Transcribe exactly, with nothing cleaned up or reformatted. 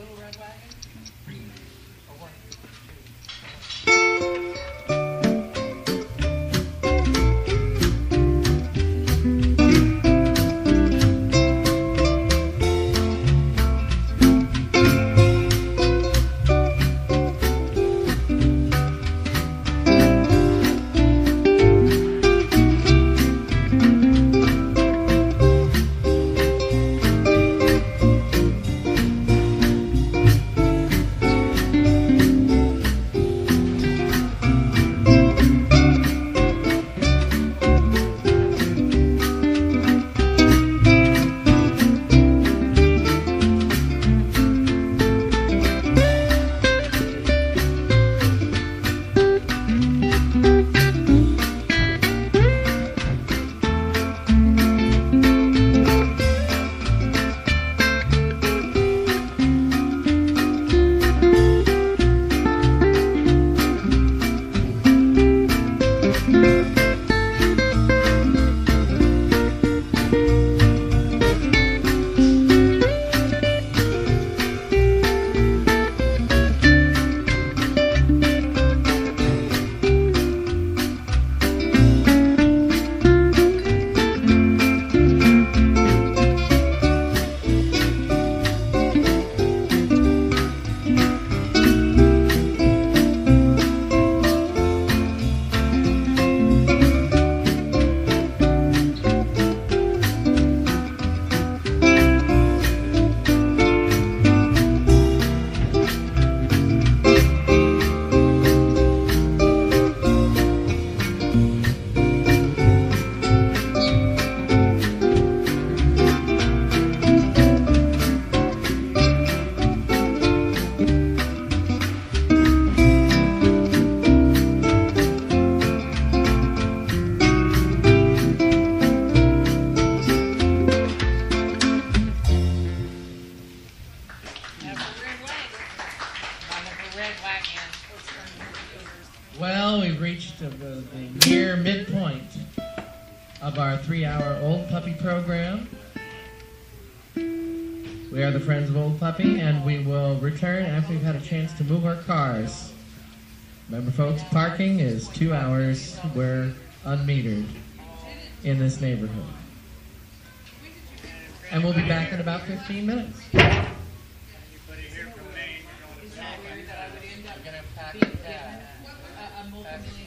Little Red Wagon? Or what? Well, we've reached the, the, the near midpoint of our three-hour Old Puppy program. We are the Friends of Old Puppy, and we will return after we've had a chance to move our cars. Remember, folks, parking is two hours. We're unmetered in this neighborhood. And we'll be back in about fifteen minutes. Thank you.